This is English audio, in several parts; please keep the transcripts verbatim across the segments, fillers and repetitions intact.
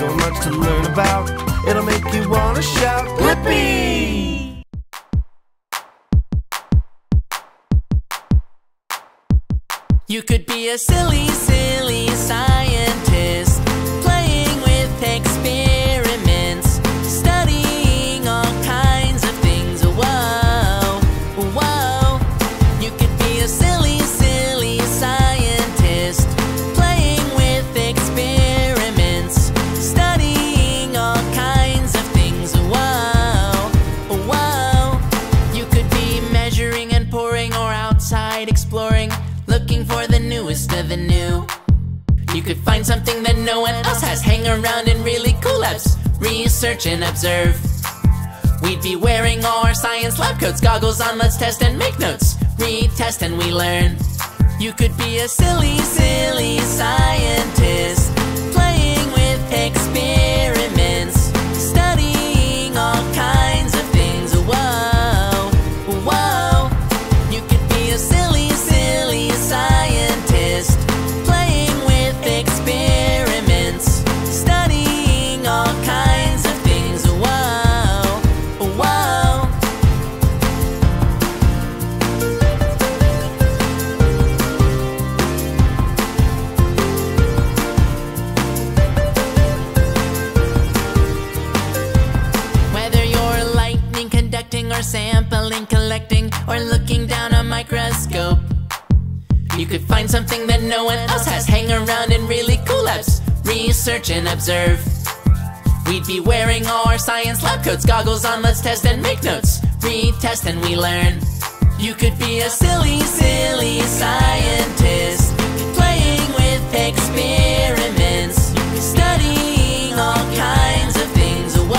so much to learn about. It'll make you want to shout, Blippi! You could be a silly, silly scientist, playing with experiments, studying all kinds of things. Whoa, whoa. You could be a silly, silly scientist, playing with experiments, studying all kinds of things. Whoa, whoa. You could be measuring and pouring, or outside exploring, looking for the newest of the new. You could find something that no one else has. Hang around in really cool labs, research and observe. We'd be wearing all our science lab coats, goggles on, let's test and make notes, retest and we learn. You could be a silly, silly scientist, playing with experiments, studying all kinds of things. Whoa, whoa. You could be a silly, silly scientist, playing with experiments, studying all kinds of things. Whoa, whoa. Whether you're lightning conducting, or sampling collecting, or looking down a microscope, you could find something that no one else has. Hang around in really cool labs, research and observe. We'd be wearing all our science lab coats, goggles on, let's test and make notes, retest and we learn. You could be a silly, silly scientist, playing with experiments, studying all kinds of things. Whoa,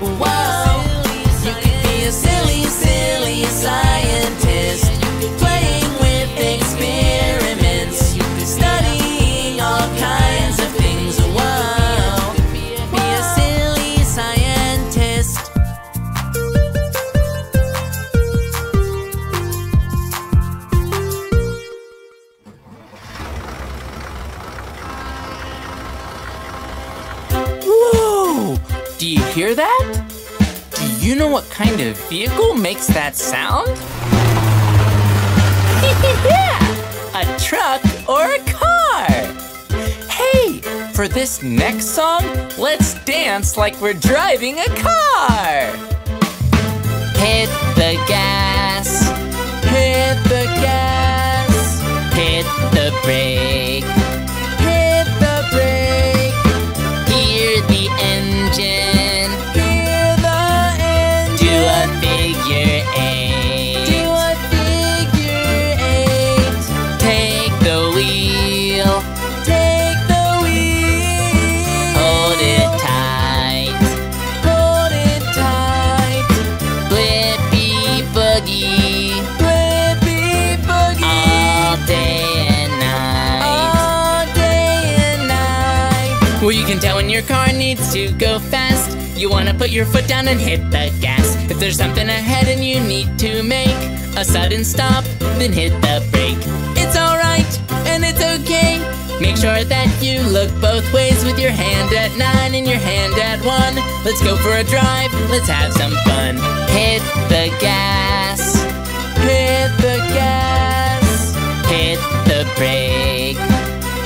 whoa. You could be a silly, silly scientist, playing with experiments, studying all kinds of things. Whoa, be a silly scientist. Whoa! Do you hear that? Do you know what kind of vehicle makes that sound? Yeah! A truck or a car! Hey! For this next song, let's dance like we're driving a car! Hit the gas, hit the gas, hit the brake, hit the brake, hear the engine, hear the engine, do a figure eight. You can tell when your car needs to go fast. You want to put your foot down and hit the gas. If there's something ahead and you need to make a sudden stop, then hit the brake. It's alright and it's okay. Make sure that you look both ways, with your hand at nine and your hand at one. Let's go for a drive, let's have some fun. Hit the gas, hit the gas, hit the brake,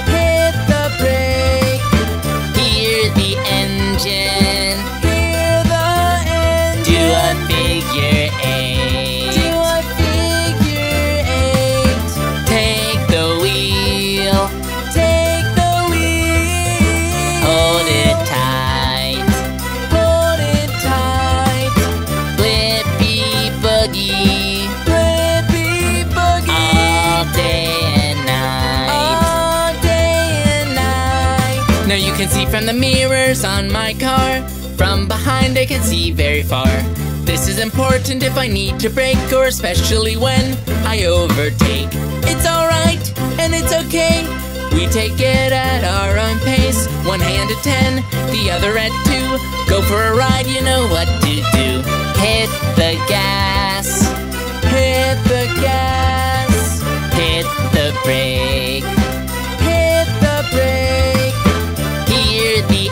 hit the brake, the engine, hear the engine, do a figure eight, do a figure eight, take the wheel, take the wheel, hold it tight, hold it tight, Blippi boogie, Blippi boogie, all day and night. Now you can see from the mirrors on my car. From behind I can see very far. This is important if I need to brake, or especially when I overtake. It's alright and it's okay. We take it at our own pace. One hand at ten, the other at two. Go for a ride, you know what to do. Hit the gas, hit the gas, hit the brake, hit the brake, the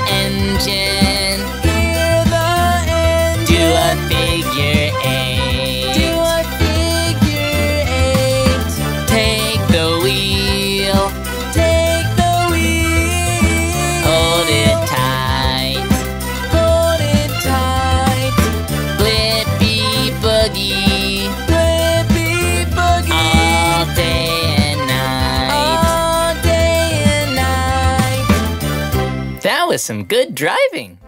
That was some good driving.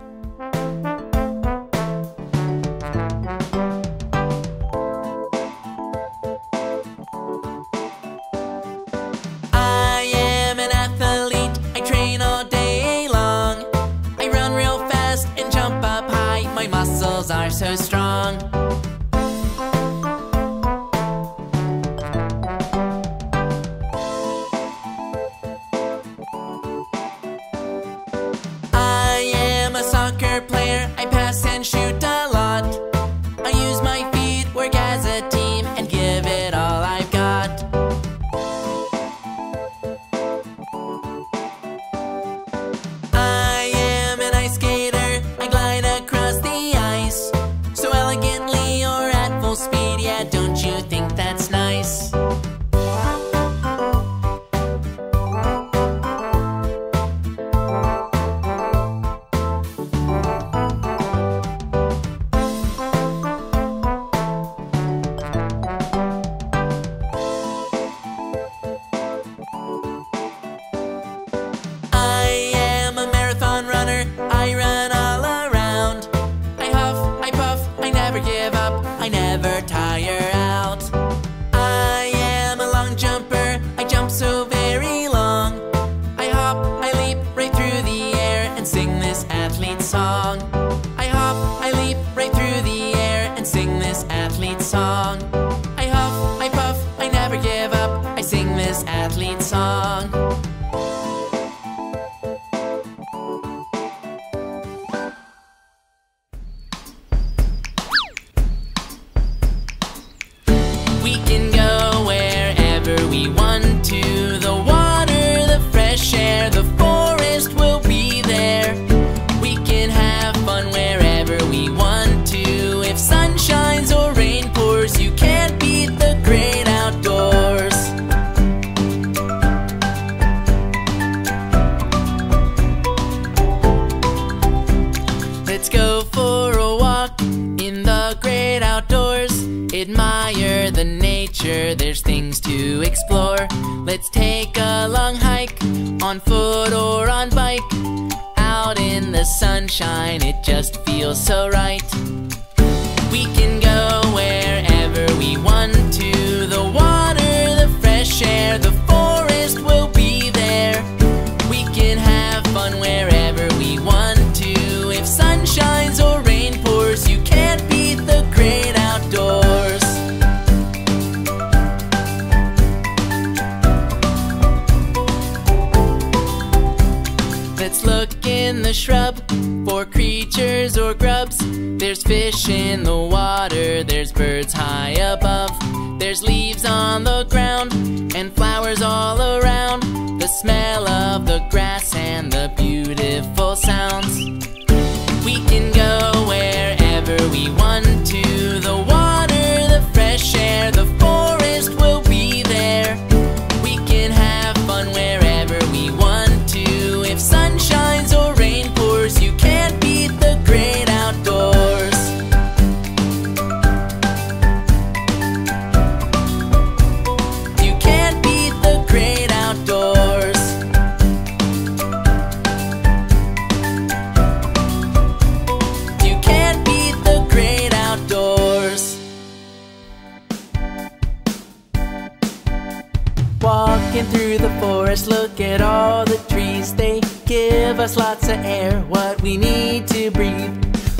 Are so strong. I am a soccer player. I pass and shoot a lot. I use my feet, work as a team, and give it all I've got. I am an ice skater. I glide across the so elegantly or at full speed, yeah, don't you think that's nice? I am a marathon runner, I run all around. I huff, I puff, I never give up, I never tire out. I am a long jumper, I jump so very long. I hop, I leap right through the air and sing this athlete song. I hop, I leap right through the air and sing this athlete song. I huff, I puff, I never give up, I sing this athlete song. We can go wherever we want to. The water, the fresh air, the forest will be there. We can have fun wherever we want to. If sun shines or rain pours, you can't beat the great outdoors. Let's go for a walk in the great outdoors. Admire the nature, there's things to explore. Let's take a long hike, on foot or on bike. Out in the sunshine, it just feels so right. We can go wherever we want to. The water, the fresh air, the forest will be there. We can have fun wherever we want to. If sun shines or rain pours, you can't beat the great outdoors. Let's look in the shrub for creatures or grubs. There's fish in the water, there's birds high above. There's leaves on the ground and flowers all around. The smell of the grass and the beautiful sounds. We can go wherever we want to. The water, the fresh air, the forest will be there. We can have fun wherever we want to. If sun shines or rain pours, you can't beat the great outdoors. You can't beat the great outdoors. Walking through the forest, look at all the trees. They give us lots of air, what we need to breathe.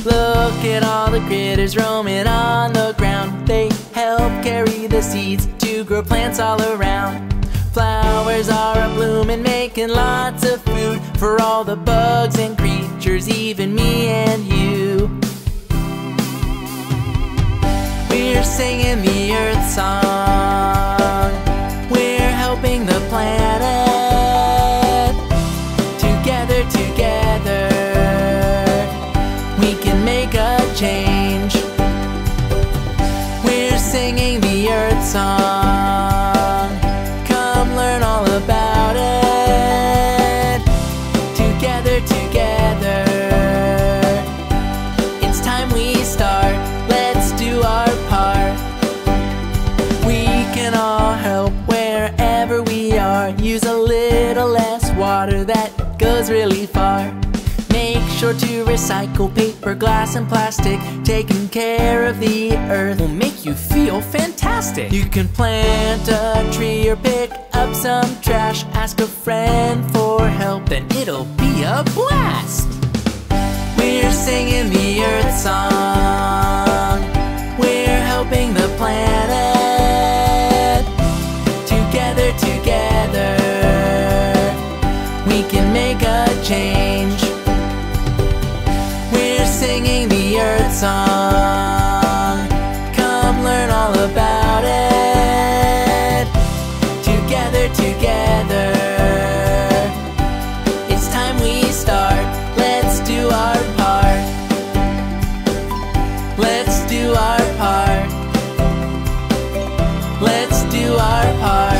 Look at all the critters roaming on the ground. They help carry the seeds to grow plants all around. Flowers are a-bloomin', making lots of food for all the bugs and creatures, even me and you. We're singing the earth song. Helping the planet. Together, together, we can make a change. We're singing the Earth song. Come learn all about it. Together, together, it's time we start. Let's do our part. We can all help wherever we are. Use a little less water, that goes really far. sure to recycle paper, glass, and plastic. Taking care of the earth will make you feel fantastic. You can plant a tree or pick up some trash. Ask a friend for help, then it'll be a blast. We're singing the Earth song. We're helping the planet. Together, together, we can make a change. We're singing the Earth song. Come learn all about it. Together, together, it's time we start. Let's do our part. Let's do our part. Let's do our part.